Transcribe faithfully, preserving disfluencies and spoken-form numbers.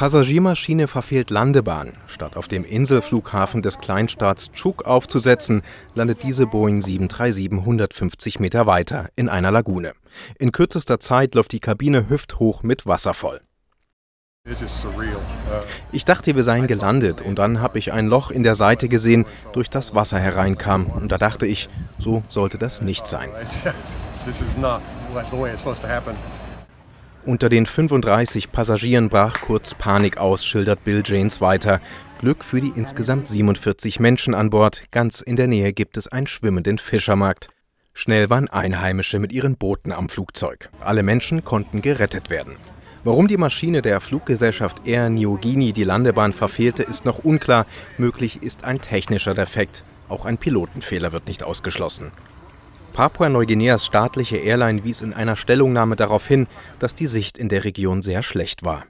Passagiermaschine verfehlt Landebahn. Statt auf dem Inselflughafen des Kleinstaats Chuuk aufzusetzen, landet diese Boeing sieben drei sieben hundertfünfzig Meter weiter in einer Lagune. In kürzester Zeit läuft die Kabine hüfthoch mit Wasser voll. Ich dachte, wir seien gelandet und dann habe ich ein Loch in der Seite gesehen, durch das Wasser hereinkam. Und da dachte ich, so sollte das nicht sein. Unter den fünfunddreißig Passagieren brach kurz Panik aus, schildert Bill James weiter. Glück für die insgesamt siebenundvierzig Menschen an Bord. Ganz in der Nähe gibt es einen schwimmenden Fischermarkt. Schnell waren Einheimische mit ihren Booten am Flugzeug. Alle Menschen konnten gerettet werden. Warum die Maschine der Fluggesellschaft Air Niugini die Landebahn verfehlte, ist noch unklar. Möglich ist ein technischer Defekt. Auch ein Pilotenfehler wird nicht ausgeschlossen. Papua-Neuguineas staatliche Airline wies in einer Stellungnahme darauf hin, dass die Sicht in der Region sehr schlecht war.